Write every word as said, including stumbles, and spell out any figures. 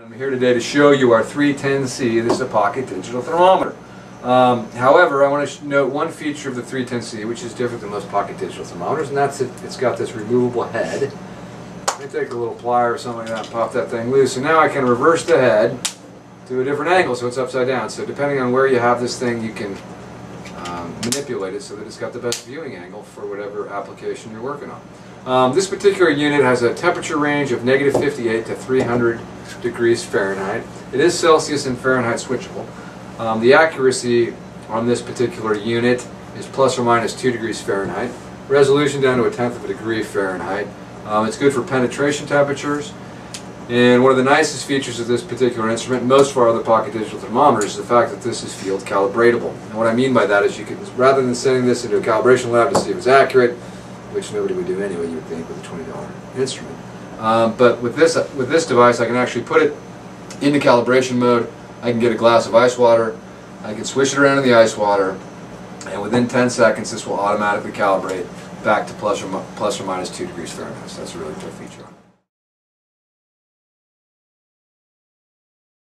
I'm here today to show you our three ten C. This is a pocket digital thermometer. Um, however, I want to note one feature of the three ten C, which is different than most pocket digital thermometers, and that's it. It's got this removable head. Let me take a little plier or something like that and pop that thing loose, and now I can reverse the head to a different angle, so it's upside down. So depending on where you have this thing, you can um, manipulate it so that it's got the best viewing angle for whatever application you're working on. Um, this particular unit has a temperature range of negative fifty-eight to three hundred degrees Fahrenheit. It is Celsius and Fahrenheit switchable. Um, the accuracy on this particular unit is plus or minus two degrees Fahrenheit. Resolution down to a tenth of a degree Fahrenheit. Um, it's good for penetration temperatures. And one of the nicest features of this particular instrument, most of our other pocket digital thermometers, is the fact that this is field calibratable. And what I mean by that is, you can, rather than sending this into a calibration lab to see if it's accurate, which nobody would do anyway, you would think, with a twenty dollar instrument. Um, but with this uh, with this device, I can actually put it into calibration mode. I can get a glass of ice water, I can swish it around in the ice water, and within ten seconds this will automatically calibrate back to plus or, plus or minus two degrees Fahrenheit. So that's a really cool feature.